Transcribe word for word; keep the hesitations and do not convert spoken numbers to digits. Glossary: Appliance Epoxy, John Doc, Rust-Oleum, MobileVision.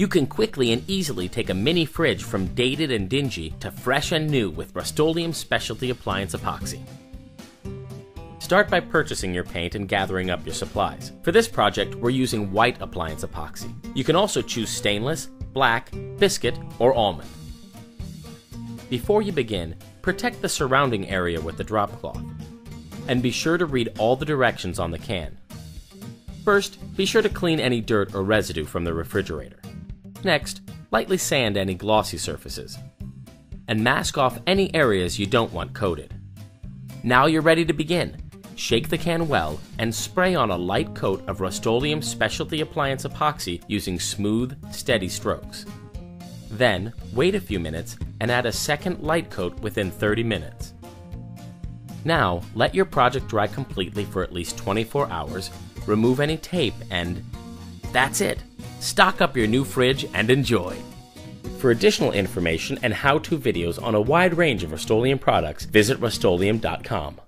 You can quickly and easily take a mini fridge from dated and dingy to fresh and new with Rust-Oleum Specialty Appliance Epoxy. Start by purchasing your paint and gathering up your supplies. For this project, we're using white appliance epoxy. You can also choose stainless, black, biscuit, or almond. Before you begin, protect the surrounding area with the drop cloth, and be sure to read all the directions on the can. First, be sure to clean any dirt or residue from the refrigerator. Next, lightly sand any glossy surfaces, and mask off any areas you don't want coated. Now you're ready to begin. Shake the can well and spray on a light coat of Rust-Oleum Specialty Appliance Epoxy using smooth, steady strokes. Then, wait a few minutes and add a second light coat within thirty minutes. Now, let your project dry completely for at least twenty-four hours, remove any tape, and that's it! Stock up your new fridge and enjoy! For additional information and how-to videos on a wide range of Rust-Oleum products, visit Rust-Oleum dot com.